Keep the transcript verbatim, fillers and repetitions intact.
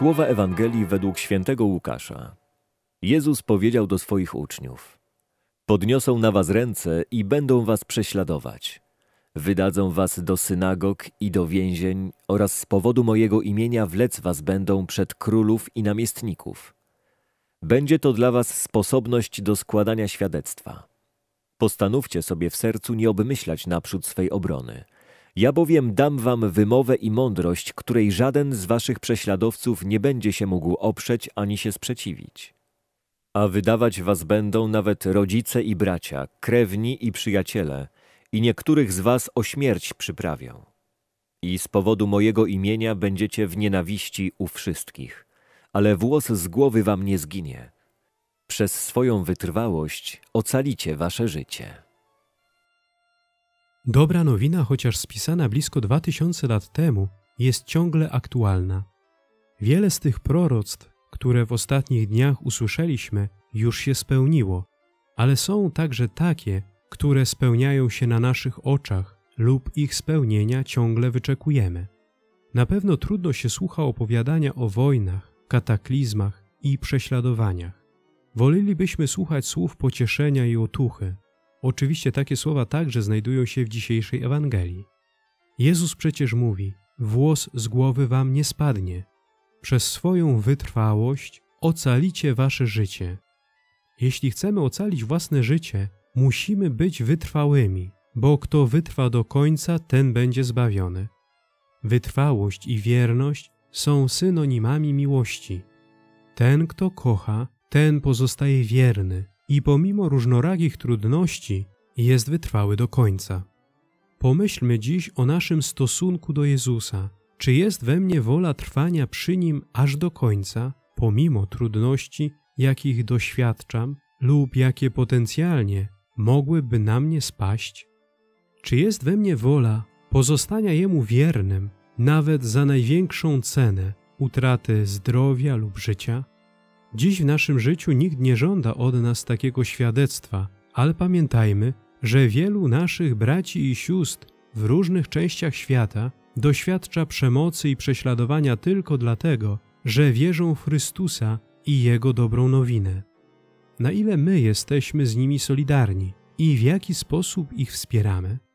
Słowa Ewangelii według świętego Łukasza. Jezus powiedział do swoich uczniów: podniosą na was ręce i będą was prześladować. Wydadzą was do synagog i do więzień oraz z powodu mojego imienia wlec was będą przed królów i namiestników. Będzie to dla was sposobność do składania świadectwa. Postanówcie sobie w sercu nie obmyślać naprzód swej obrony. Ja bowiem dam wam wymowę i mądrość, której żaden z waszych prześladowców nie będzie się mógł oprzeć ani się sprzeciwić. A wydawać was będą nawet rodzice i bracia, krewni i przyjaciele, i niektórych z was o śmierć przyprawią. I z powodu mojego imienia będziecie w nienawiści u wszystkich, ale włos z głowy wam nie zginie. Przez swoją wytrwałość ocalicie wasze życie. Dobra nowina, chociaż spisana blisko dwa tysiące lat temu, jest ciągle aktualna. Wiele z tych proroctw, które w ostatnich dniach usłyszeliśmy, już się spełniło, ale są także takie, które spełniają się na naszych oczach lub ich spełnienia ciągle wyczekujemy. Na pewno trudno się słucha opowiadania o wojnach, kataklizmach i prześladowaniach. Wolelibyśmy słuchać słów pocieszenia i otuchy. Oczywiście takie słowa także znajdują się w dzisiejszej Ewangelii. Jezus przecież mówi: włos z głowy wam nie spadnie. Przez swoją wytrwałość ocalicie wasze życie. Jeśli chcemy ocalić własne życie, musimy być wytrwałymi, bo kto wytrwa do końca, ten będzie zbawiony. Wytrwałość i wierność są synonimami miłości. Ten, kto kocha, ten pozostaje wierny i pomimo różnorakich trudności jest wytrwały do końca. Pomyślmy dziś o naszym stosunku do Jezusa. Czy jest we mnie wola trwania przy Nim aż do końca, pomimo trudności, jakich doświadczam lub jakie potencjalnie mogłyby na mnie spaść? Czy jest we mnie wola pozostania Jemu wiernym, nawet za największą cenę utraty zdrowia lub życia? Dziś w naszym życiu nikt nie żąda od nas takiego świadectwa, ale pamiętajmy, że wielu naszych braci i sióstr w różnych częściach świata doświadcza przemocy i prześladowania tylko dlatego, że wierzą w Chrystusa i Jego dobrą nowinę. Na ile my jesteśmy z nimi solidarni i w jaki sposób ich wspieramy?